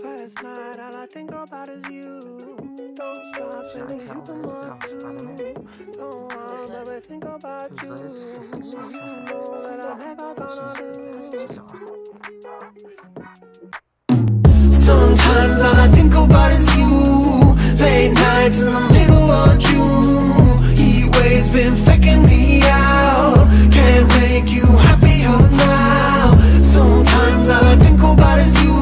Last night, all I think about is you. Don't stop, baby, you can walk through. Don't want to ever think about you. You know that I'm never gonna lose. Sometimes all I think about is you. Late nights in the middle of June. Heat waves been faking me out. Can't make you happier now. Sometimes all I think about is you.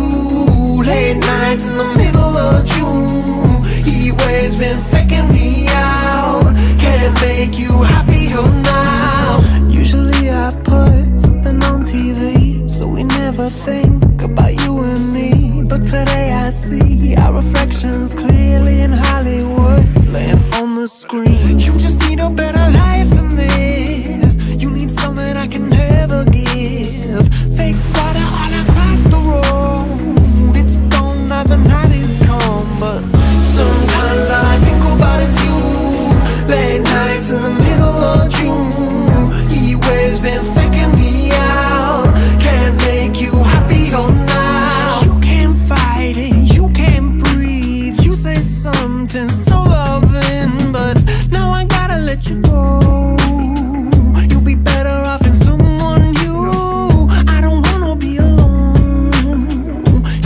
Late nights in the middle of June. Heat waves been faking me out. Can't make you happier now. Usually I put something on TV, so we never think about you and me. But today I see our reflections clearly in Hollywood, laying on the screen. You just need a better life than this. You need something I can never give. Fake water all across the road. The night is calm, but sometimes all I think about is you. Late nights in the middle of June. Heat waves been faking me out. Can't make you happier now. You can't fight it, you can't breathe. You say something so loving, but now I gotta let you go. You'll be better off in someone you. I don't wanna be alone.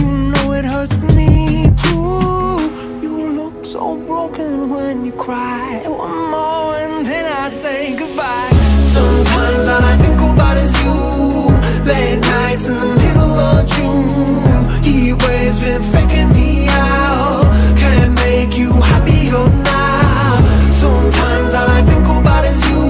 You know it hurts me too. You look so broken when you cry. One more and then I say goodbye. Sometimes all I think about is you. Late nights in the middle of June. Heat waves been faking me out. Can't make you happier now. Sometimes all I think about is you.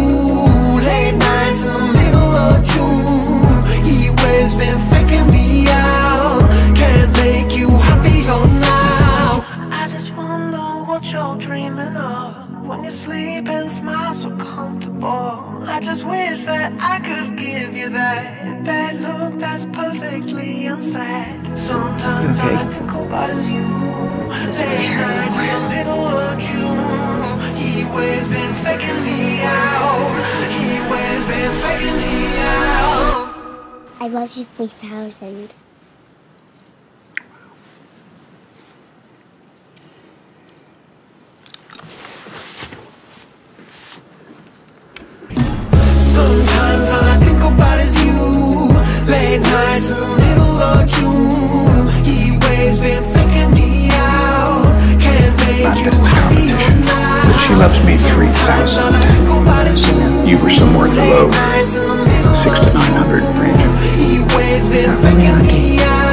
Late nights in the middle of June. Heat waves been faking me out. Can't make you happier now. I just wonder what you're dreaming of. When you sleep and smile so comfortable. I just wish that I could give you that. That look that's perfectly unsaid. Sometimes all I think about is you. Late nights in the middle of June. Heat waves been faking me out. Heat waves been faking me out. I love you 3000. Sometimes all I think about is you. Late nights in the middle of June. Heat waves been faking me out. Can't make you happier now. But she loves me 3000. You were somewhere in the low 600 to 900 range. Heat waves been faking me out.